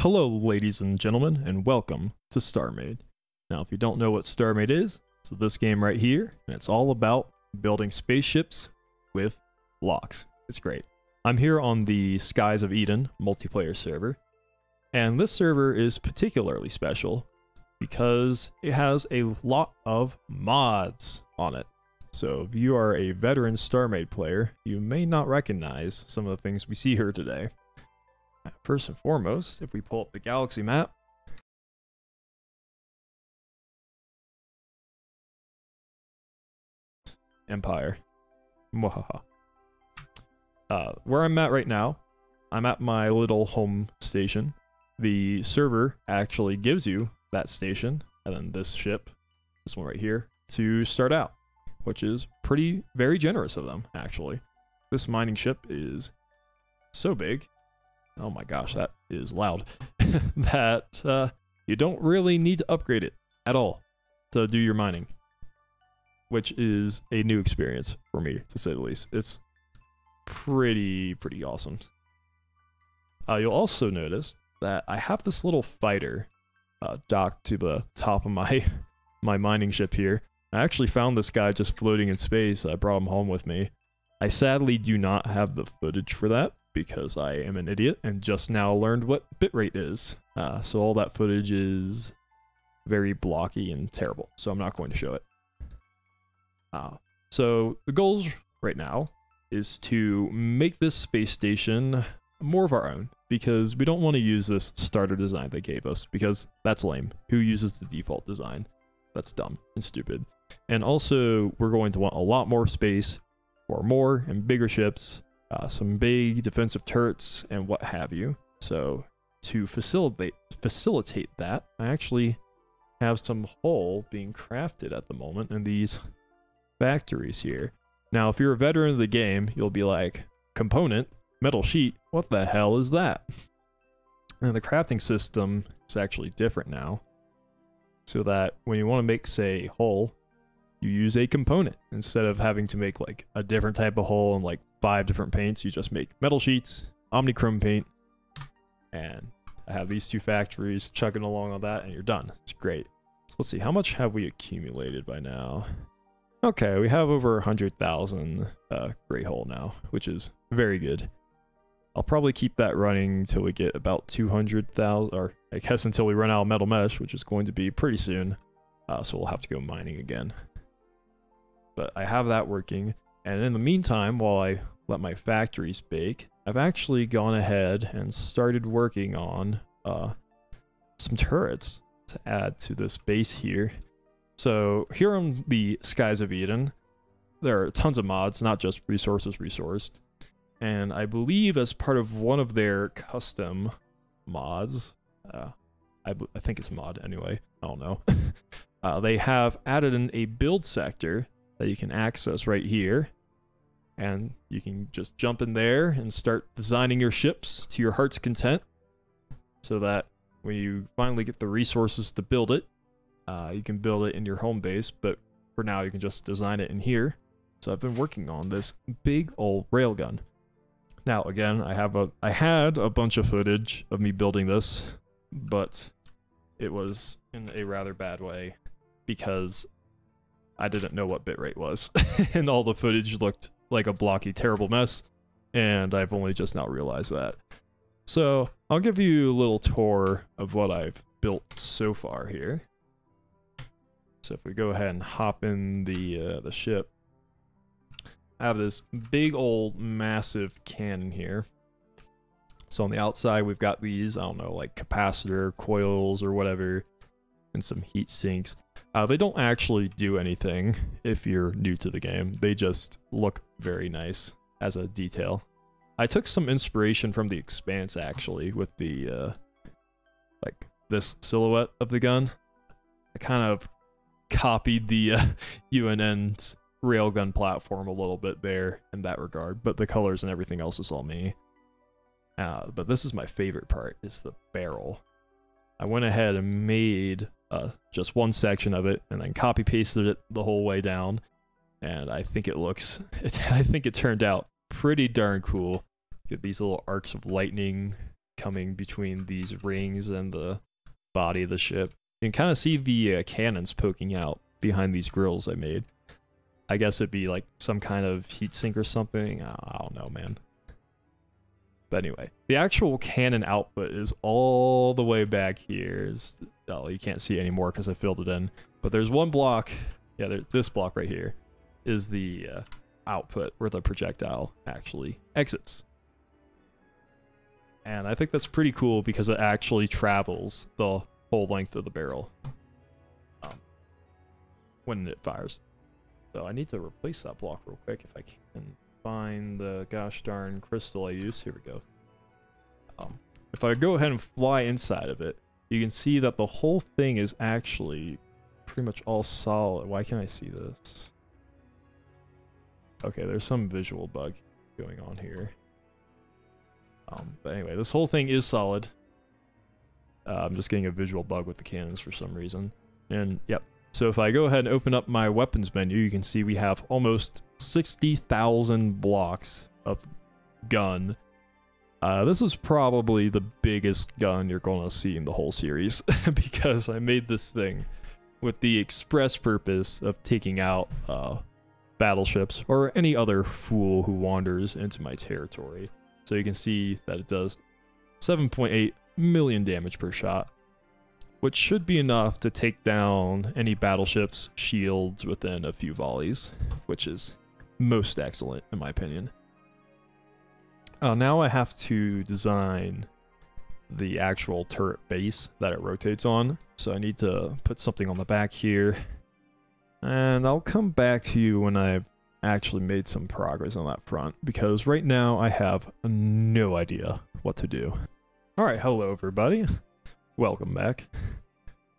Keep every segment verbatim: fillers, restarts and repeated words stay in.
Hello, ladies and gentlemen, and welcome to StarMade. Now, if you don't know what StarMade is, it's this game right here, and it's all about building spaceships with blocks. It's great. I'm here on the Skies of Eden multiplayer server, and this server is particularly special because it has a lot of mods on it. So if you are a veteran StarMade player, you may not recognize some of the things we see here today. First and foremost, if we pull up the galaxy map, Empire. Mwahaha. Uh, where I'm at right now, I'm at my little home station. The server actually gives you that station, and then this ship, this one right here, to start out, which is pretty, very generous of them, actually. This mining ship is so big. Oh my gosh, that is loud. that uh, you don't really need to upgrade it at all to do your mining, which is a new experience for me, to say the least. It's pretty, pretty awesome. Uh, you'll also notice that I have this little fighter uh, docked to the top of my, my mining ship here. I actually found this guy just floating in space. I brought him home with me. I sadly do not have the footage for that, because I am an idiot and just now learned what bitrate is. Uh, so all that footage is very blocky and terrible, so I'm not going to show it. Uh, so the goals right now is to make this space station more of our own, because we don't want to use this starter design they gave us, because that's lame. Who uses the default design? That's dumb and stupid. And also, we're going to want a lot more space for more and bigger ships, Uh, some big defensive turrets and what have you. So to facilitate facilitate that, I actually have some hull being crafted at the moment in these factories here. Now, if you're a veteran of the game, you'll be like, component, metal sheet, what the hell is that? And the crafting system is actually different now, so that when you want to make, say, a hull, you use a component instead of having to make like a different type of hull and like five different paints. You just make metal sheets, Omnichrome paint, and I have these two factories chugging along on that, and you're done. It's great. So let's see, how much have we accumulated by now? Okay, we have over one hundred thousand uh, gray hull now, which is very good. I'll probably keep that running until we get about two hundred thousand, or I guess until we run out of metal mesh, which is going to be pretty soon. Uh, so we'll have to go mining again. But I have that working. And in the meantime, while I let my factories bake, I've actually gone ahead and started working on uh, some turrets to add to this base here. So here on the Skies of Eden, there are tons of mods, not just resources resourced. And I believe as part of one of their custom mods, uh, I, I think it's mod anyway, I don't know, uh, they have added in a build sector that you can access right here, and you can just jump in there and start designing your ships to your heart's content, so that when you finally get the resources to build it, uh, you can build it in your home base, but for now you can just design it in here. So I've been working on this big old railgun. Now again, I have a I had a bunch of footage of me building this, but it was in a rather bad way because I didn't know what bitrate was, and all the footage looked like a blocky, terrible mess, and I've only just now realized that. So I'll give you a little tour of what I've built so far here. So if we go ahead and hop in the, uh, the ship, I have this big old massive cannon here. So on the outside, we've got these, I don't know, like capacitor coils or whatever, and some heat sinks. Uh, they don't actually do anything if you're new to the game. They just look very nice as a detail. I took some inspiration from the Expanse, actually, with the, uh, like, this silhouette of the gun. I kind of copied the uh, U N N's railgun platform a little bit there in that regard, but the colors and everything else is all me. Uh, but this is my favorite part, is the barrel. I went ahead and made uh, just one section of it, and then copy pasted it the whole way down, and I think it looks, it, I think it turned out pretty darn cool. Get these little arcs of lightning coming between these rings and the body of the ship. You can kind of see the uh, cannons poking out behind these grills I made. I guess it'd be like some kind of heat sink or something. I don't know, man. But anyway, the actual cannon output is all the way back here. Oh, you can't see it anymore because I filled it in. But there's one block. Yeah, there, this block right here is the uh, output where the projectile actually exits. And I think that's pretty cool because it actually travels the whole length of the barrel um, when it fires. So I need to replace that block real quick if I can find the gosh darn crystal I used. Here we go. Um, if I go ahead and fly inside of it, you can see that the whole thing is actually pretty much all solid. Why can't I see this? Okay, there's some visual bug going on here. Um, but anyway, this whole thing is solid. Uh, I'm just getting a visual bug with the cannons for some reason. And yep. So if I go ahead and open up my weapons menu, you can see we have almost sixty thousand blocks of gun. Uh, this is probably the biggest gun you're going to see in the whole series because I made this thing with the express purpose of taking out uh, battleships or any other fool who wanders into my territory. So you can see that it does seven point eight million damage per shot, which should be enough to take down any battleship's shields within a few volleys, which is most excellent in my opinion. Uh, now I have to design the actual turret base that it rotates on, so I need to put something on the back here, and I'll come back to you when I've actually made some progress on that front, because right now I have no idea what to do. Alright, hello everybody. Welcome back.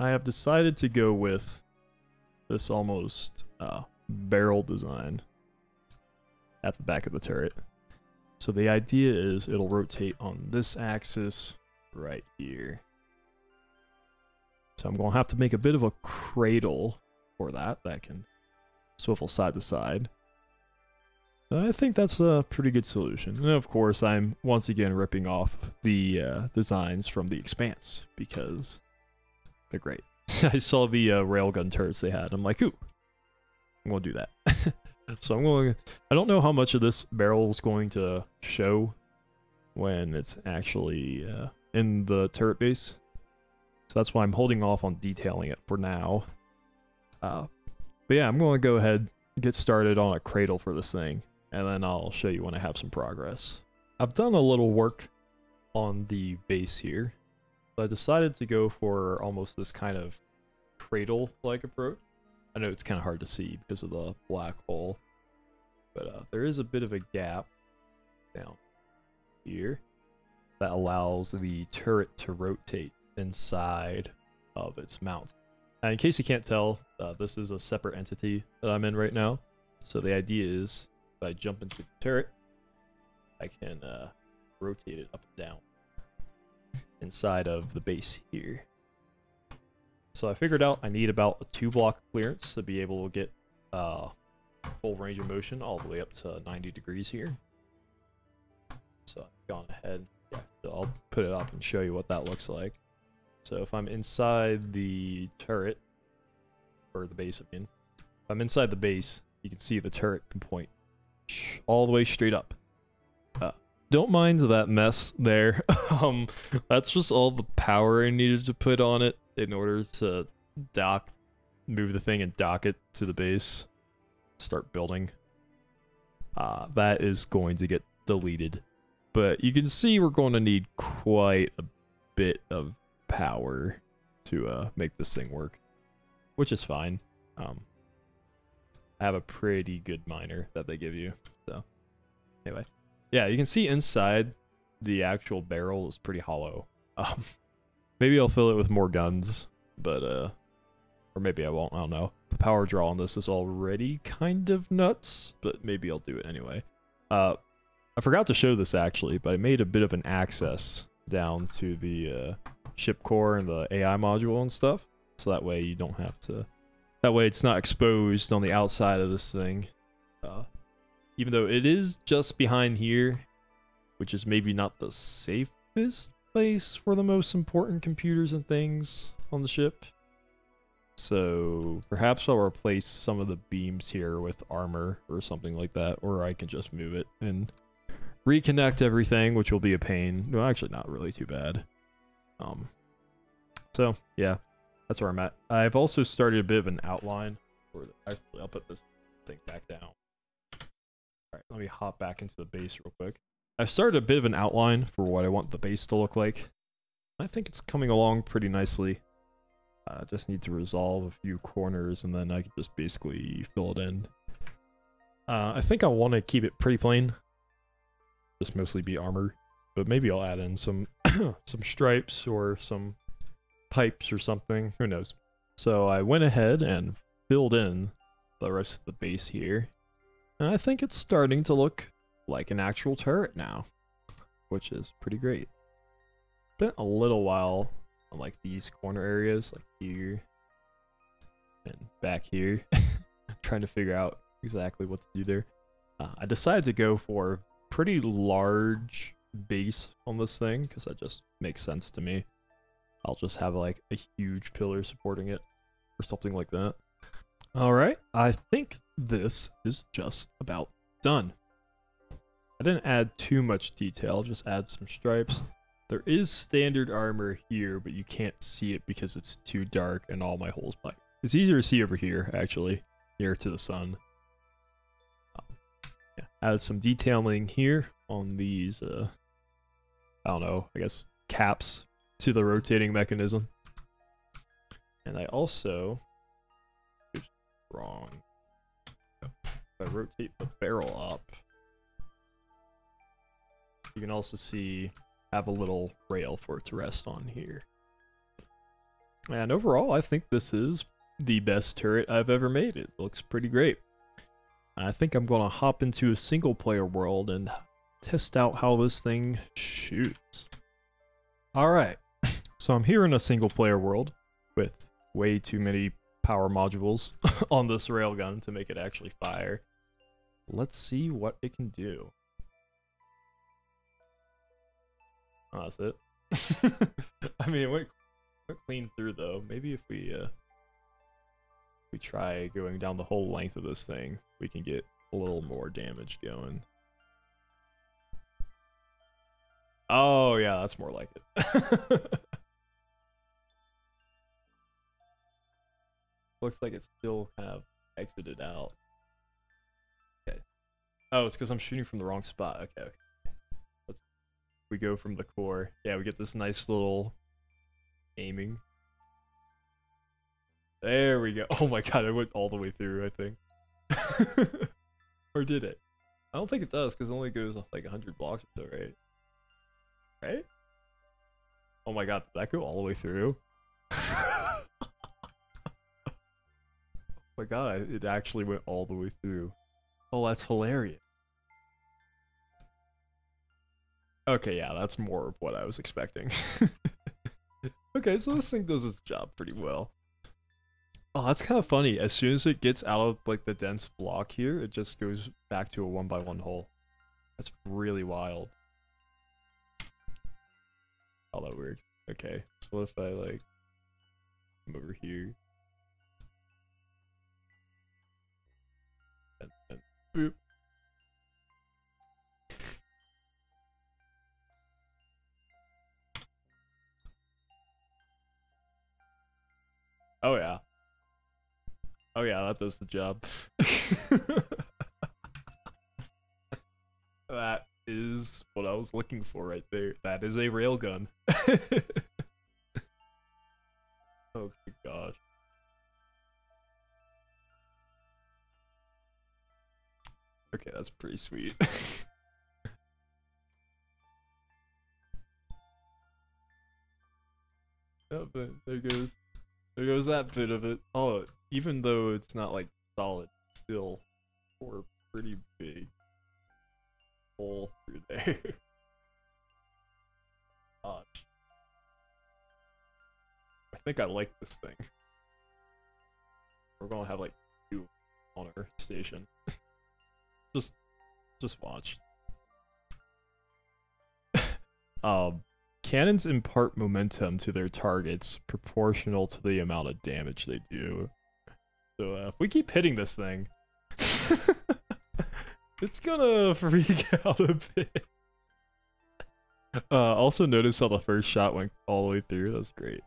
I have decided to go with this almost uh, barrel design at the back of the turret. So the idea is it'll rotate on this axis right here. So I'm going to have to make a bit of a cradle for that that can swivel side to side. I think that's a pretty good solution. And of course, I'm once again ripping off the uh, designs from the Expanse because they're great. I saw the uh, railgun turrets they had. I'm like, ooh, I'm going to do that. So I'm going to... I don't know how much of this barrel is going to show when it's actually uh, in the turret base. So that's why I'm holding off on detailing it for now. Uh, but yeah, I'm going to go ahead and get started on a cradle for this thing. And then I'll show you when I have some progress. I've done a little work on the base here. So I decided to go for almost this kind of cradle-like approach. I know it's kind of hard to see because of the black hole. But uh, there is a bit of a gap down here that allows the turret to rotate inside of its mount. Now, in case you can't tell, uh, this is a separate entity that I'm in right now. So the idea is... I jump into the turret, I can uh, rotate it up and down inside of the base here. So I figured out I need about a two block clearance to be able to get uh, full range of motion all the way up to ninety degrees here. So I've gone ahead, yeah, so I'll put it up and show you what that looks like. So if I'm inside the turret, or the base I mean, if I'm inside the base, you can see the turret can point all the way straight up. Uh, don't mind that mess there. um, that's just all the power I needed to put on it in order to dock, move the thing and dock it to the base, start building. Uh, that is going to get deleted. But you can see we're going to need quite a bit of power to uh, make this thing work, which is fine. Um, I have a pretty good miner that they give you. So anyway, yeah, you can see inside the actual barrel is pretty hollow. Um, maybe I'll fill it with more guns, but uh, or maybe I won't. I don't know. The power draw on this is already kind of nuts, but maybe I'll do it anyway. Uh, I forgot to show this actually, but I made a bit of an access down to the uh, ship core and the A I module and stuff, so that way you don't have to. That way it's not exposed on the outside of this thing. Uh, even though it is just behind here, which is maybe not the safest place for the most important computers and things on the ship. So perhaps I'll replace some of the beams here with armor or something like that, or I can just move it and reconnect everything, which will be a pain. No, actually not really too bad. Um, so yeah, that's where I'm at. I've also started a bit of an outline. For the, actually, I'll put this thing back down. All right, let me hop back into the base real quick. I've started a bit of an outline for what I want the base to look like. I think it's coming along pretty nicely. I uh, just need to resolve a few corners and then I can just basically fill it in. Uh, I think I want to keep it pretty plain. Just mostly be armor, but maybe I'll add in some some stripes or some pipes or something. Who knows? So I went ahead and filled in the rest of the base here. And I think it's starting to look like an actual turret now, which is pretty great. Spent a little while on like these corner areas, like here and back here, trying to figure out exactly what to do there. Uh, I decided to go for a pretty large base on this thing because that just makes sense to me. I'll just have like a huge pillar supporting it or something like that. All right, I think this is just about done. I didn't add too much detail, just add some stripes. There is standard armor here, but you can't see it because it's too dark and all my holes black. It's easier to see over here, actually, near to the sun. Um, yeah. Added some detailing here on these, uh, I don't know, I guess caps to the rotating mechanism. And I also, oops, wrong, if I rotate the barrel up, you can also see have a little rail for it to rest on here. And overall, I think this is the best turret I've ever made. It looks pretty great. I think I'm going to hop into a single player world and test out how this thing shoots. All right. So I'm here in a single player world with way too many power modules on this railgun to make it actually fire. Let's see what it can do. Oh, that's it. I mean, it went, went clean through though. Maybe if we uh, we try going down the whole length of this thing, we can get a little more damage going. Oh yeah, that's more like it. Looks like it's still kind of exited out. Okay. Oh, it's because I'm shooting from the wrong spot. Okay. Okay. We go from the core. Yeah, we get this nice little aiming. There we go. Oh my god, it went all the way through, I think. Or did it? I don't think it does, because it only goes off like one hundred blocks or so, right? Right? Oh my god, did that go all the way through? Oh my god, it actually went all the way through. Oh, that's hilarious. Okay, yeah, that's more of what I was expecting. Okay, so this thing does its job pretty well. Oh, that's kind of funny. As soon as it gets out of like the dense block here, it just goes back to a one by one hole. That's really wild. Oh, that weird. Okay, so what if I like come over here? And, and boop. Oh yeah. Oh yeah, that does the job. That is what I was looking for right there. That is a railgun. Oh my gosh. Okay, that's pretty sweet. Oh, but there goes. There goes that bit of it. Oh, even though it's not like solid, it's still for pretty big hole through there. Gosh. I think I like this thing. We're gonna have like two on our station. just just watch. um Cannons impart momentum to their targets proportional to the amount of damage they do. So uh, if we keep hitting this thing, it's gonna freak out a bit. Uh, also notice how the first shot went all the way through. That's great.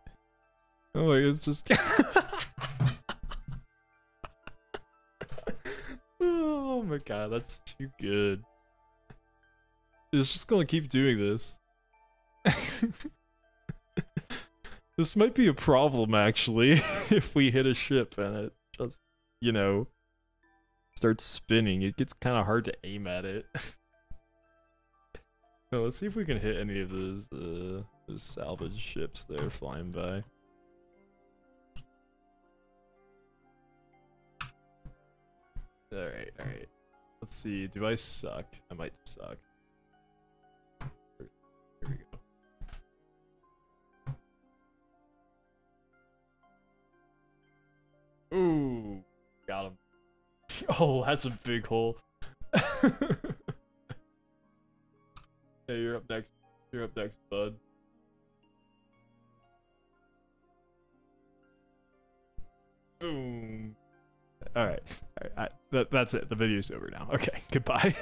Oh, it's just... oh my god, that's too good. It's just gonna keep doing this. This might be a problem, actually, if we hit a ship and it just, you know, starts spinning. It gets kind of hard to aim at it. Now, let's see if we can hit any of those, uh, those salvage ships there flying by. Alright, alright. Let's see, do I suck? I might suck. Here we go. Ooh, got him. Oh, that's a big hole. Hey, you're up next. You're up next, bud. Boom. All right. All right. I, that, that's it. The video's over now. Okay. Goodbye.